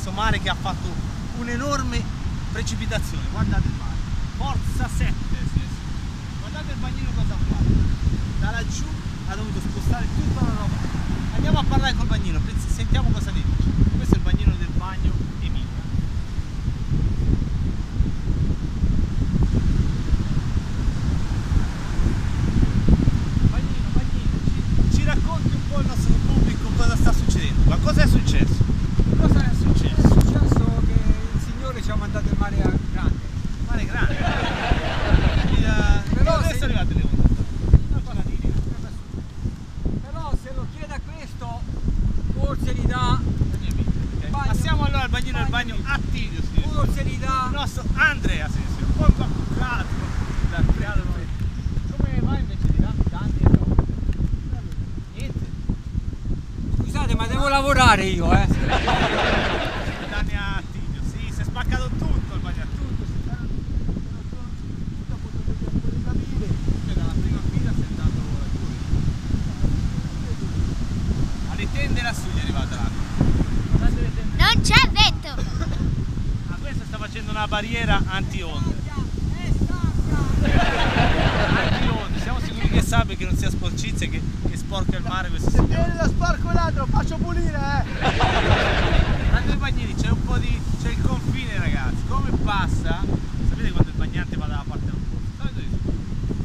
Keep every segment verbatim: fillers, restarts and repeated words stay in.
questo mare che ha fatto un'enorme precipitazione. Guardate il mare, forza sette, sì, sì. Guardate il bagnino cosa ha fatto, da laggiù ha dovuto spostare tutta la roba. Andiamo a parlare col bagnino, sentiamo cosa ne dice. Questo è il bagnino del bagno Emilia. Bagnino, bagnino, ci, ci racconti un po' il nostro pubblico cosa sta succedendo, ma cosa è successo? Cosa è successo? È successo che il Signore ci ha mandato il mare a grande. Mare grande? Quindi, uh, però adesso se... arrivate le montagne. Però se lo chiede a questo, forse gli dà... Okay. Bagno, passiamo allora al bagnino del bagno, bagno Attilio. Forse gli dà... Il nostro Andrea, sì, sì, un po' impaccato. Come va invece di là? Niente. Scusate, ma devo lavorare io, eh? Tende lassù gli è arrivata l'acqua. Non c'è vento. Ma ah, questo sta facendo una barriera anti-onde. Anti-onde, siamo sicuri che sappia che non sia sporcizia che, che sporca il mare questo. Se viene da sporco l'altro faccio pulire, eh! Tanto i bagnini, c'è un po' di. C'è il confine, ragazzi. Come passa? Sapete quando il bagnante va dalla parte opposta?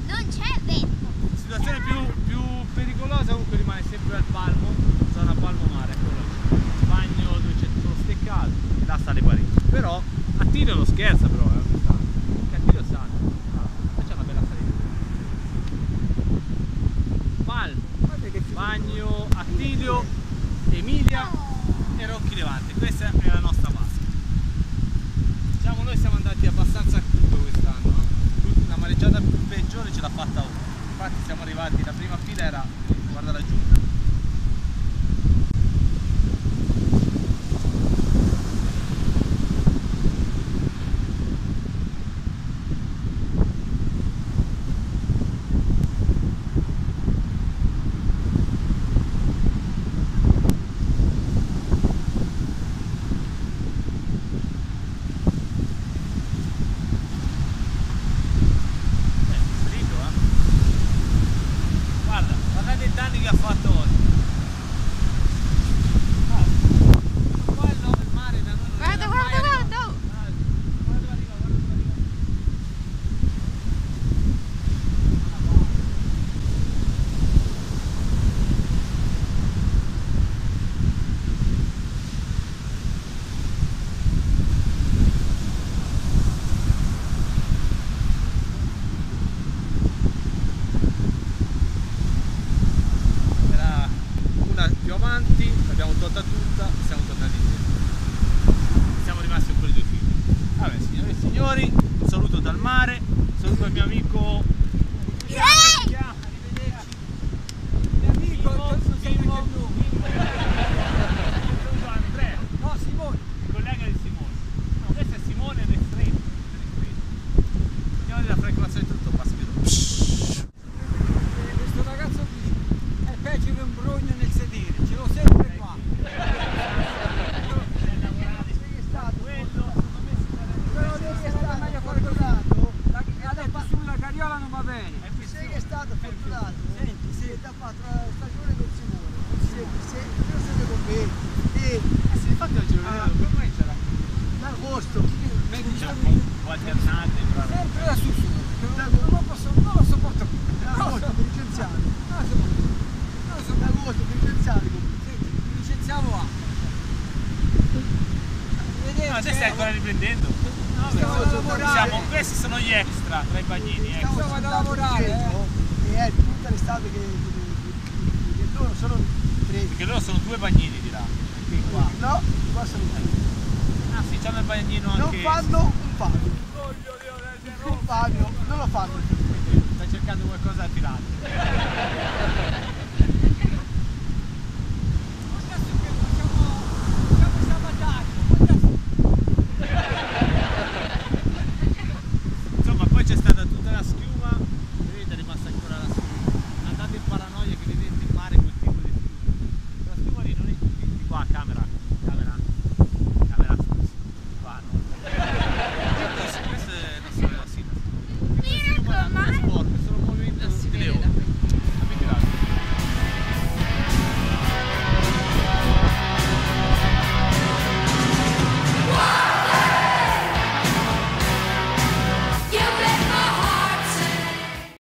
Non c'è vento! La situazione più, più pericolosa comunque rimane sempre al palmo. Zona Palmo Mare, quello bagno dove c'è tutto lo steccato e là sta le pareti. Però Attilio lo scherza però, eh, perché Attilio sa, ah, c'è una bella salita. Palmo, bagno, Attilio, Emilia e Rocchi Levante, questa è la nostra vasca. Diciamo noi siamo andati abbastanza a culo quest'anno, eh? La mareggiata peggiore ce l'ha fatta ora. Infatti siamo arrivati, la prima fila era, guarda la giunta. L'abbiamo tolta tutta e siamo tornati indietro. Siamo rimasti con quei due figli. Vabbè, signore e signori, un saluto dal mare, un saluto al mio amico. Yeah! Yeah! Arrivederci. Mio amico, Simon, Simon. Un saluto a Andrea. No, Simone. Il collega di Simone. No, questo è Simone Restretto. Andiamo nella frequenza di tutto, Pasquero. Questo ragazzo qui è peggio che un brogno nel sedere, ce l'ho sempre. No, te stai ancora riprendendo? No, beh, siamo, questi sono gli extra tra i bagnini. Stavo eh. andando a lavorare eh. e è tutta l'estate che, che, che loro sono tre. Perché loro sono due bagnini di là. Perché qua. No, qua sono tre. Ah sì, c'hanno il bagnino anche. Non fanno un bagno. Un bagno, non lo fanno. Stai cercando qualcosa da tirare.